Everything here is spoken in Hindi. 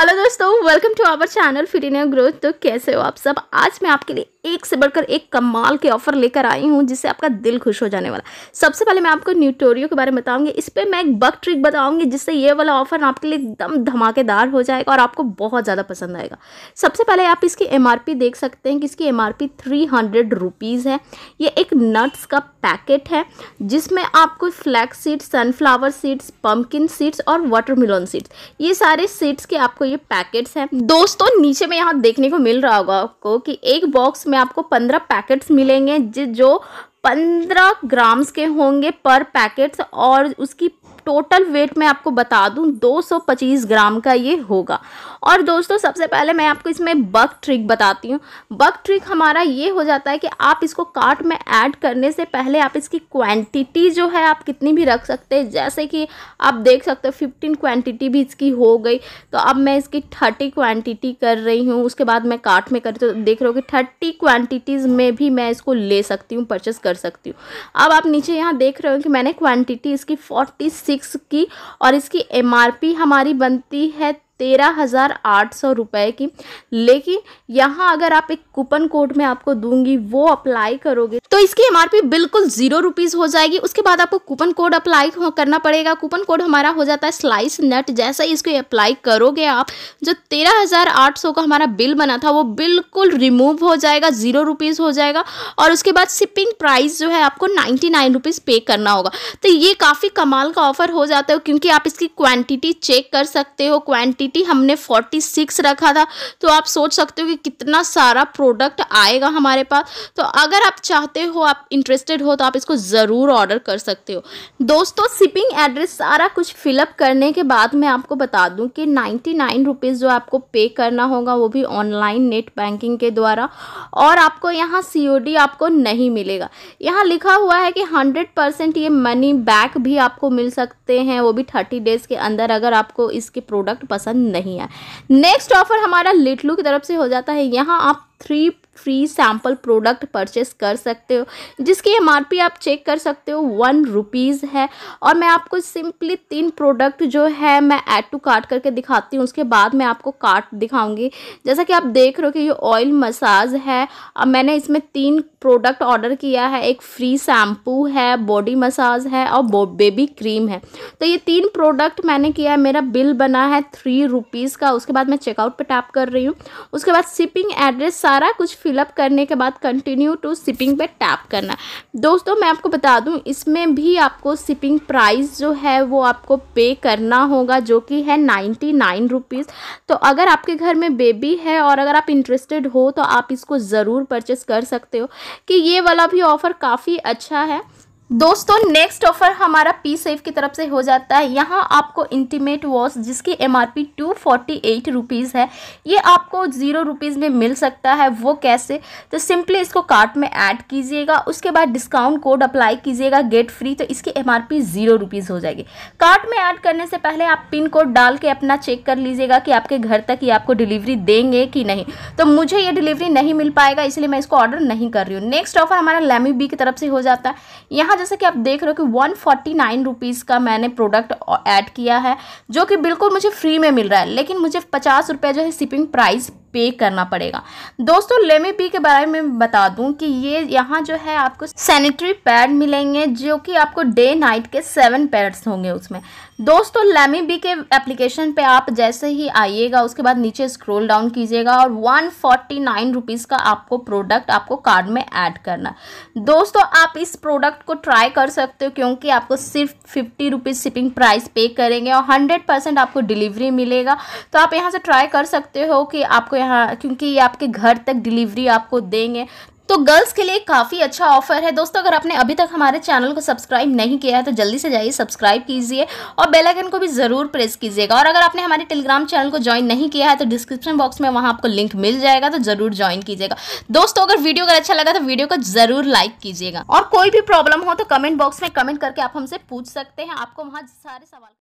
हेलो दोस्तों, welcome to our channel फिटिंडिया growth. तो कैसे हो आप सब? आज मैं आपके लिए एक से बढ़कर एक कमाल के ऑफर लेकर आई हूं जिससे आपका दिल खुश हो जाने वाला। सबसे पहले मैं आपको न्यूटोरियो के बारे में बताऊंगी। इस पर मैं एक बग ट्रिक बताऊंगी जिससे ये वाला ऑफर आपके लिए एकदम धमाकेदार हो जाएगा और आपको बहुत ज़्यादा पसंद आएगा। सबसे पहले आप इसकी MRP देख सकते हैं कि इसकी MRP 300 रुपीज़ है। ये एक नट्स का पैकेट है जिसमें आपको flax seeds, sunflower seeds, pumpkin seeds और वाटर मिलन सीड्स, ये सारे सीड्स के आपको ये पैकेट्स हैं। दोस्तों नीचे में यहाँ देखने को मिल रहा होगा आपको कि एक बॉक्स में आपको 15 पैकेट्स मिलेंगे जो 15 ग्राम्स के होंगे पर पैकेट्स, और उसकी टोटल वेट मैं आपको बता दूं 225 ग्राम का ये होगा। और दोस्तों सबसे पहले मैं आपको इसमें बग ट्रिक बताती हूं। बग ट्रिक हमारा ये हो जाता है कि आप इसको कार्ट में ऐड करने से पहले आप इसकी क्वांटिटी जो है आप कितनी भी रख सकते हैं। जैसे कि आप देख सकते हो 15 क्वांटिटी भी इसकी हो गई, तो अब मैं इसकी 30 क्वांटिटी कर रही हूँ। उसके बाद मैं कार्ट में कर, तो देख रहे हो कि 30 क्वांटिटीज़ में भी मैं इसको ले सकती हूँ, परचेस कर सकती हूँ। अब आप नीचे यहाँ देख रहे हो कि मैंने क्वांटिटी इसकी 46 की और इसकी MRP हमारी बनती है 13,800 रुपये की। लेकिन यहाँ अगर आप एक कूपन कोड में आपको दूंगी वो अप्लाई करोगे तो इसकी MRP बिल्कुल 0 रुपीज़ हो जाएगी। उसके बाद आपको कूपन कोड अप्लाई करना पड़ेगा। कूपन कोड हमारा हो जाता है स्लाइस नेट। जैसे ही इसको अप्लाई करोगे आप, जो 13,800 का हमारा बिल बना था वो बिल्कुल रिमूव हो जाएगा, 0 रुपीज़ हो जाएगा। और उसके बाद शिपिंग प्राइस जो है आपको 99 रुपीज़ पे करना होगा। तो ये काफ़ी कमाल का ऑफर हो जाता है क्योंकि आप इसकी क्वान्टिटी चेक कर सकते हो। क्वान्टिटी हमने 46 रखा था, तो आप सोच सकते हो कि कितना सारा प्रोडक्ट आएगा हमारे पास। तो अगर आप चाहते हो, आप इंटरेस्टेड हो, तो आप इसको ज़रूर ऑर्डर कर सकते हो। दोस्तों शिपिंग एड्रेस सारा कुछ फिलअप करने के बाद मैं आपको बता दूं कि 99 रुपीज़ जो आपको पे करना होगा वो भी ऑनलाइन नेट बैंकिंग के द्वारा, और आपको यहाँ COD आपको नहीं मिलेगा। यहाँ लिखा हुआ है कि 100% ये मनी बैक भी आपको मिल सकते हैं, वो भी 30 डेज़ के अंदर, अगर आपको इसके प्रोडक्ट पसंद नहीं है। नेक्स्ट ऑफर हमारा लिटलू की तरफ से हो जाता है। यहाँ आप 3 फ्री सैम्पल प्रोडक्ट परचेस कर सकते हो जिसकी MRP आप चेक कर सकते हो 1 रुपीज़ है। और मैं आपको सिंपली 3 प्रोडक्ट जो है मैं ऐड टू कार्ट करके दिखाती हूँ, उसके बाद मैं आपको कार्ट दिखाऊंगी। जैसा कि आप देख रहे हो कि ये ऑयल मसाज है। अब मैंने इसमें 3 प्रोडक्ट ऑर्डर किया है। एक फ्री शैम्पू है, बॉडी मसाज है और बेबी क्रीम है। तो ये 3 प्रोडक्ट मैंने किया है। मेरा बिल बना है 3 रुपीज़ का। उसके बाद मैं चेकआउट पर टैप कर रही हूँ। उसके बाद शिपिंग एड्रेस सारा कुछ फिलअप करने के बाद कंटिन्यू टू शिपिंग पे टैप करना। दोस्तों मैं आपको बता दूं इसमें भी आपको शिपिंग प्राइस जो है वो आपको पे करना होगा, जो कि है 99 रुपीज़। तो अगर आपके घर में बेबी है और अगर आप इंटरेस्टेड हो तो आप इसको ज़रूर परचेस कर सकते हो कि ये वाला भी ऑफ़र काफ़ी अच्छा है। दोस्तों नेक्स्ट ऑफ़र हमारा पी सेफ की तरफ से हो जाता है। यहाँ आपको इंटीमेट वॉश जिसकी MRP 248 रुपीज़ है, ये आपको 0 रुपीज़ में मिल सकता है। वो कैसे? तो सिंपली इसको कार्ट में ऐड कीजिएगा, उसके बाद डिस्काउंट कोड अप्लाई कीजिएगा गेट फ्री, तो इसकी MRP 0 रुपीज़ हो जाएगी। कार्ट में ऐड करने से पहले आप पिन कोड डाल के अपना चेक कर लीजिएगा कि आपके घर तक ये आपको डिलीवरी देंगे कि नहीं। तो मुझे ये डिलीवरी नहीं मिल पाएगा, इसलिए मैं इसको ऑर्डर नहीं कर रही हूँ। नेक्स्ट ऑफ़र हमारा लेमी बी की तरफ से हो जाता है। यहाँ जैसे कि आप देख रहे हो कि 149 रुपीज़ का मैंने प्रोडक्ट ऐड किया है, जो कि बिल्कुल मुझे फ्री में मिल रहा है, लेकिन मुझे 50 रुपये जो है शिपिंग प्राइस पे करना पड़ेगा। दोस्तों लेमी बी के बारे में बता दूं कि ये यहाँ जो है आपको सैनिटरी पैड मिलेंगे, जो कि आपको डे नाइट के 7 पैड्स होंगे उसमें। दोस्तों लेमी बी के एप्लीकेशन पे आप जैसे ही आइएगा, उसके बाद नीचे स्क्रॉल डाउन कीजिएगा और 149 रुपीज़ का आपको प्रोडक्ट आपको कार्ड में ऐड करना। दोस्तों आप इस प्रोडक्ट को ट्राई कर सकते हो क्योंकि आपको सिर्फ 50 रुपीज़ शिपिंग प्राइस पे करेंगे और 100% आपको डिलीवरी मिलेगा। तो आप यहाँ से ट्राई कर सकते हो कि आपको यहाँ, क्योंकि ये आपके घर तक डिलीवरी आपको देंगे, तो गर्ल्स के लिए काफ़ी अच्छा ऑफर है। दोस्तों अगर आपने अभी तक हमारे चैनल को सब्सक्राइब नहीं किया है तो जल्दी से जाइए सब्सक्राइब कीजिए और बेल आइकन को भी ज़रूर प्रेस कीजिएगा। और अगर आपने हमारे टेलीग्राम चैनल को ज्वाइन नहीं किया है तो डिस्क्रिप्शन बॉक्स में वहाँ आपको लिंक मिल जाएगा, तो ज़रूर ज्वाइन कीजिएगा। दोस्तों अगर वीडियो अगर अच्छा लगा तो वीडियो को ज़रूर लाइक कीजिएगा, और कोई भी प्रॉब्लम हो तो कमेंट बॉक्स में कमेंट करके आप हमसे पूछ सकते हैं। आपको वहाँ सारे सवाल